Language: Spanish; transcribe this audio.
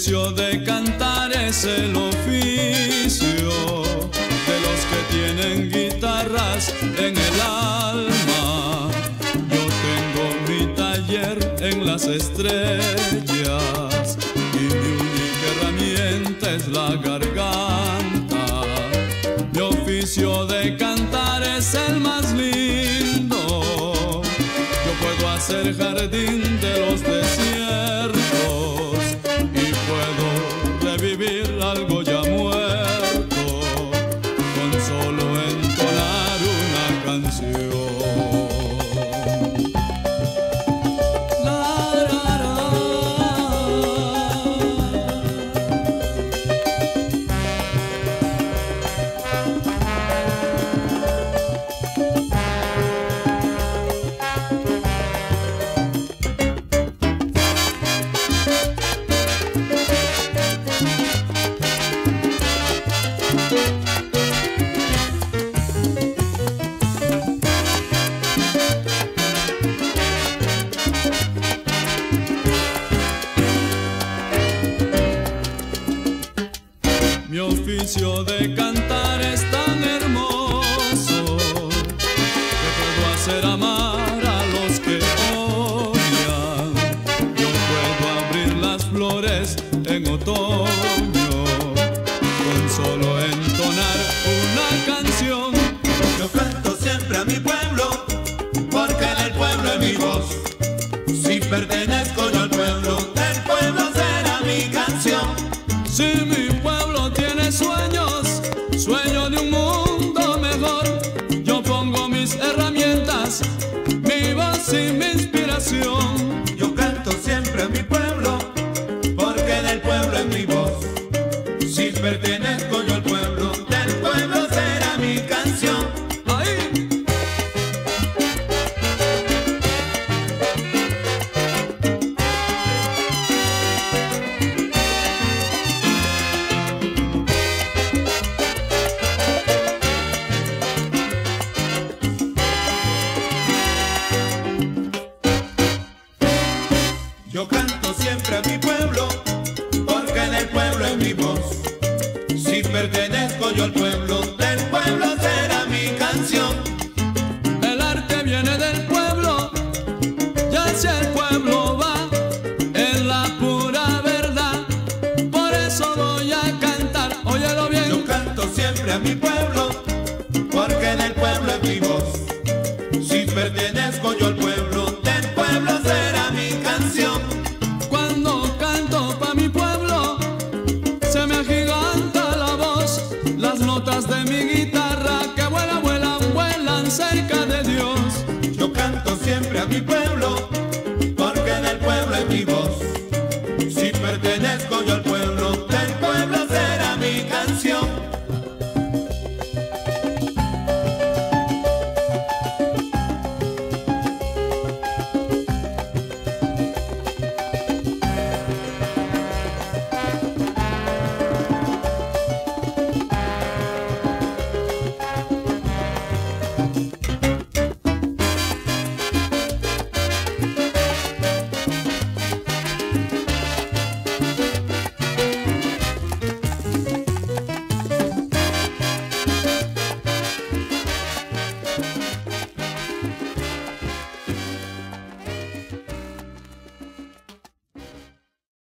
oficio de cantar es el oficio de los que tienen guitarras en el alma. Yo tengo mi taller en las estrellas y mi única herramienta es la garganta. Mi oficio de cantar es el más lindo. Yo puedo hacer jardín de los desiertos. Vivir algo ya muerto con solo entonar una canción. La, la, mi oficio de cantar es tan hermoso que puedo hacer amar a los que odian. Yo puedo abrir las flores en otoño con solo entonar una canción. Yo canto siempre a mi pueblo porque en el pueblo es mi voz. Si pertenezco yo al pueblo, del pueblo será mi canción. Si mi pueblo tiene sueños, sueño de un mundo mejor, yo pongo mis herramientas, mi voz y mi inspiración. Yo canto siempre a mi pueblo, porque del pueblo es mi voz. Si pertenezco yo al pueblo, del pueblo será mi canción. ¡Ay! Yo canto siempre a mi pueblo, porque del pueblo es mi voz. Si pertenezco yo al pueblo, del pueblo será mi canción. El arte viene del pueblo, y hacia el pueblo va, es la pura verdad, por eso voy a cantar, óyelo bien. Yo canto siempre a mi pueblo, porque del pueblo es mi voz. Si pertenezco yo al pueblo, del pueblo será mi canción. Cuando canto pa' mi pueblo, se me agiganta la voz. Las notas de mi guitarra que vuelan, vuelan, vuelan cerca de Dios. Yo canto siempre a mi pueblo